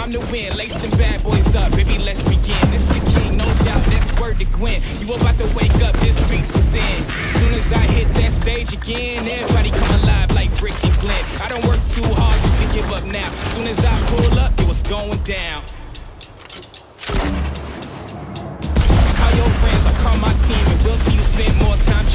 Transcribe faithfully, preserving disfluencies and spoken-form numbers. time to win. Lace them bad boys up, baby, let's begin. It's the king, no doubt, that's word to Gwen. You about to wake up, this speaks within. Soon as I hit that stage again, everybody come alive like Rick and Glenn. I don't work too hard just to give up now. Soon as I pull up, it was going down. Call your friends, I'll call my team, and we'll see you spend more time